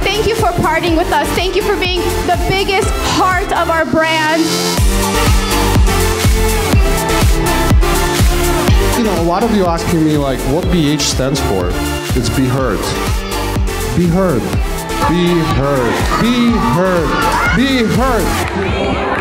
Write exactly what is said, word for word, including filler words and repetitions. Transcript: Thank you for partying with us. Thank you for being the biggest heart of our brand. You know, a lot of you asking me like, what B H stands for? It's be heard. Be heard. Be heard. Be heard. Be heard. Be heard.